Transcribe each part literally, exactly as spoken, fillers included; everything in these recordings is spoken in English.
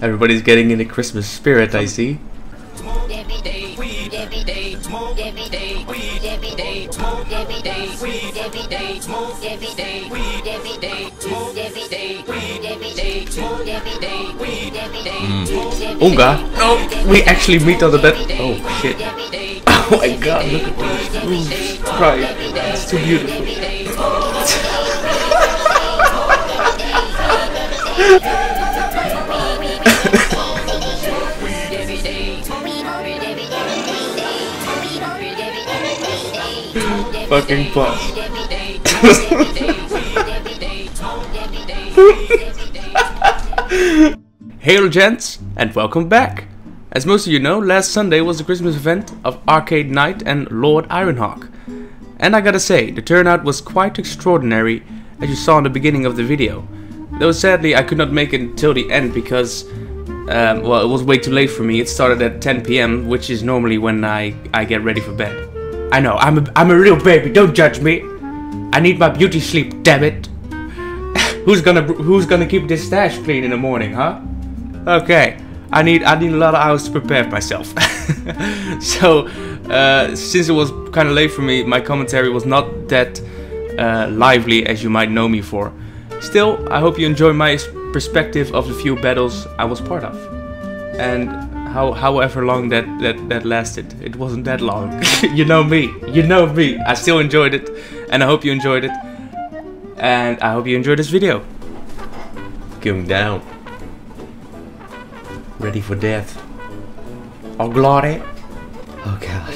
Everybody's getting into Christmas spirit, I see. Mm. Oh god, no! We actually meet on the bed. Oh shit. Oh my god, look at this room. It's too beautiful. Fucking boss. Hail gents, and welcome back. As most of you know, last Sunday was the Christmas event of Arcade Knight and Lord Ironhawk. And I gotta say, the turnout was quite extraordinary, as you saw in the beginning of the video. Though sadly I could not make it until the end because, um, well, it was way too late for me. It started at ten P M, which is normally when I, I get ready for bed. I know, I'm a, I'm a real baby, don't judge me. I need my beauty sleep, damn it. Who's gonna, who's gonna keep this stash clean in the morning, huh? Okay. I need I need a lot of hours to prepare myself. So, uh, since it was kind of late for me, my commentary was not that uh, lively as you might know me for. Still, I hope you enjoy my perspective of the few battles I was part of, and how however long that that that lasted. It wasn't that long. You know me. You know me. I still enjoyed it, and I hope you enjoyed it. And I hope you enjoyed this video. Going down. Ready for death. Oh glory. Oh god.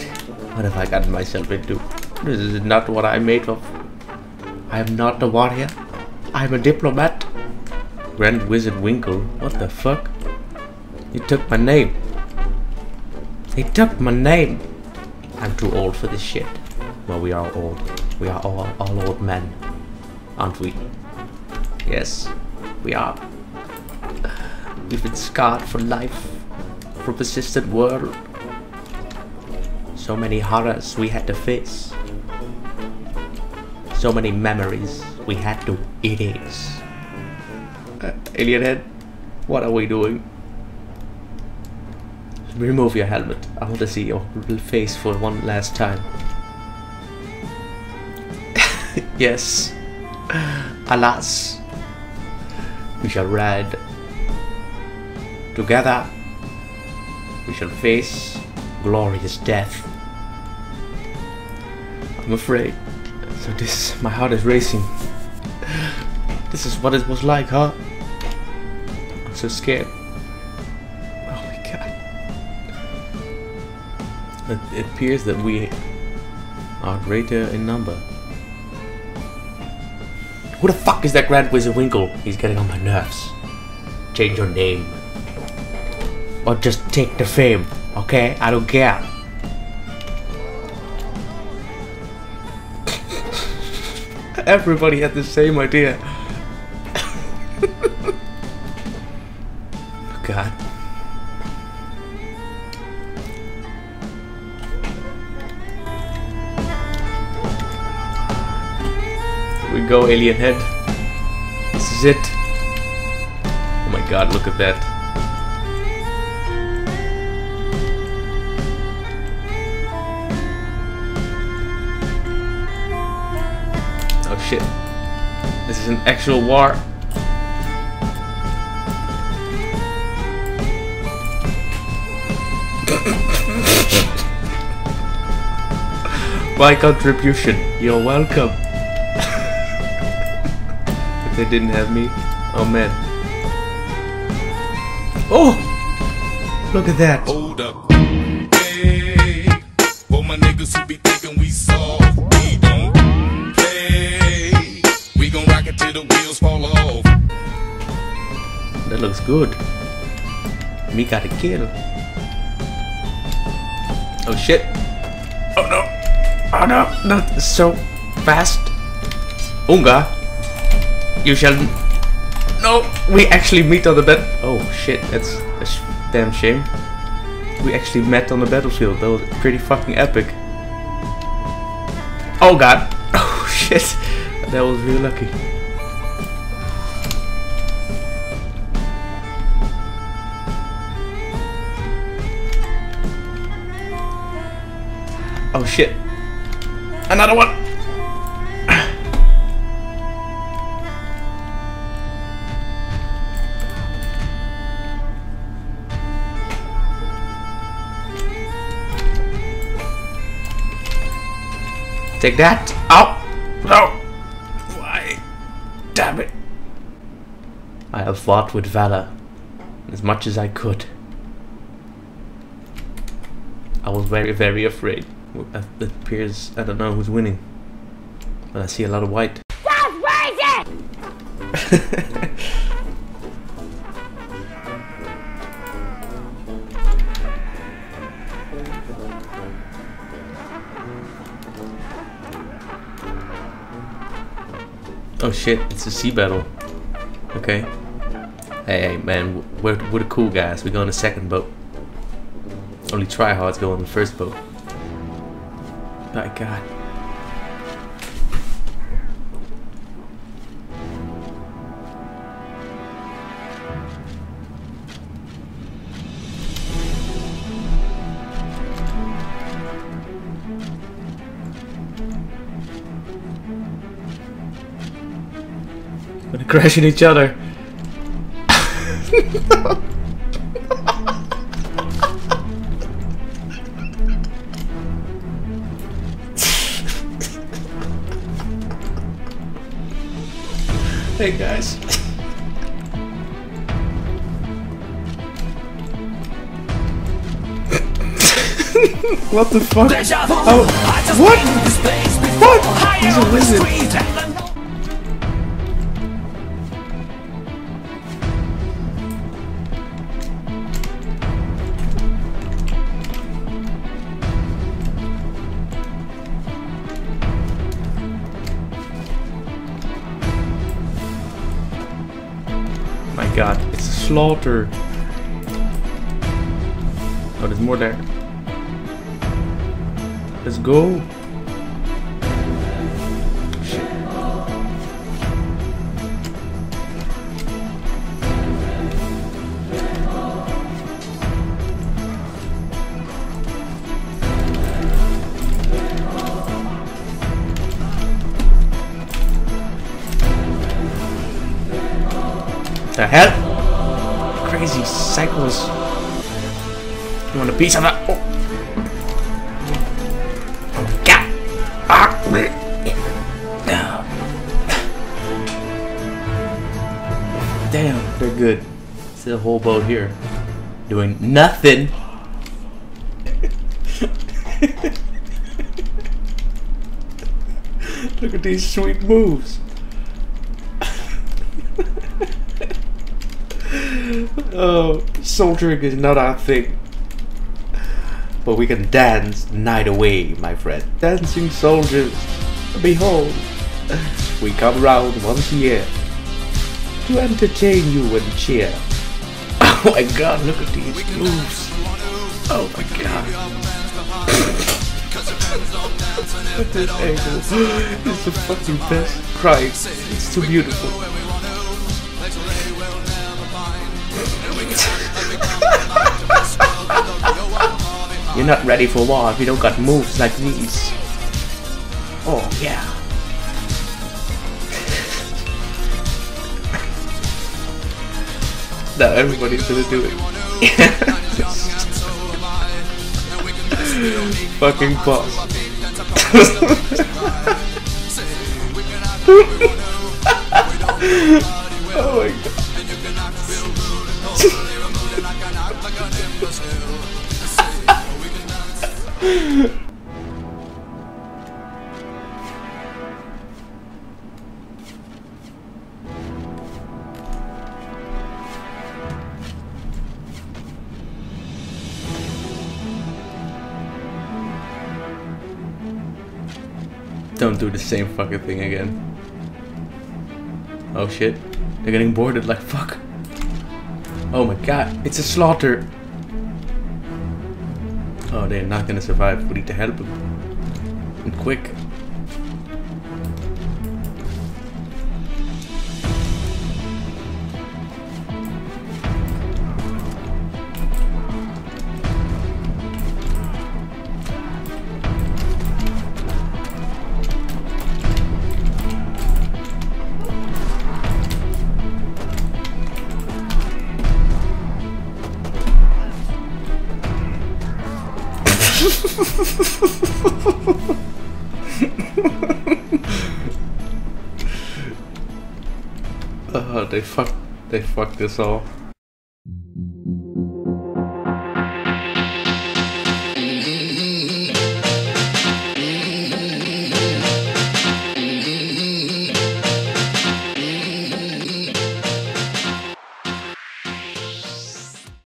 What have I gotten myself into? This is not what I'm made of. I am not a warrior. I'm a diplomat. Grand Wizard Winkle. What the fuck? You took my name. They took my name. I'm too old for this shit. Well, we are old. We are all, all old men. Aren't we? Yes. We are. We've been scarred for life, for persistent world. So many horrors we had to face. So many memories we had to erase. Uh, Alienhead, what are we doing? Remove your helmet. I want to see your face for one last time. Yes. Alas. We shall ride. Together, we shall face glorious death. I'm afraid. So this is, my heart is racing. This is what it was like, huh? I'm so scared. Oh my god. It, it appears that we are greater in number. Who the fuck is that Grand Wizard Winkle? He's getting on my nerves. Change your name. Or just take the fame, okay? I don't care. Everybody had the same idea. Oh god. Here we go, Alienhead. This is it. Oh my god, look at that. Shit. This is an actual war. My contribution, you're welcome. If they didn't have me, oh man. Oh! Look at that. Hold up. Hey, all my niggas who be thinking we soft. We don't. The wheels fall off. That looks good. Me gotta kill. Oh shit. Oh no. Oh no. Not so fast. Unga. You shall. No. We actually meet on the bed. Oh shit. That's a sh damn shame. We actually met on the battlefield. That was pretty fucking epic. Oh god. Oh shit. That was really lucky. Oh shit. Another one! Take that! Ow! No! Why? Damn it! I have fought with valor as much as I could. I was very, very afraid. It appears I don't know who's winning, but I see a lot of white. That's crazy! Oh shit! It's a sea battle. Okay. Hey, hey man, we're we're the cool guys. We go on the second boat. Only tryhards go on the first boat. My God. We're gonna crash into each other. No. Hey guys. What the fuck? Oh, what? What? He's a wizard. God, it's a slaughter. Oh, there's more there. Let's go. Shit. The hell? Crazy cycles. You want a piece of that? Oh. God. Ah. Damn, they're good. See the whole boat here. Doing nothing. Look at these sweet moves. Oh, soldiering is not our thing, but we can dance night away, my friend. Dancing soldiers, behold, we come round once a year to entertain you and cheer. Oh my God, look at these moves! Oh my God! Look at this angle. It's the fucking best. Christ, it's too beautiful. You're not ready for war if you don't got moves like these. Oh yeah. Now everybody's gonna do it. Fucking boss. Oh my God. Don't do the same fucking thing again. Oh shit. They're getting boarded like fuck. Oh my God, it's a slaughter. Oh, they're not gonna survive. We need to help them. And quick. Oh, they fucked, they fucked this all.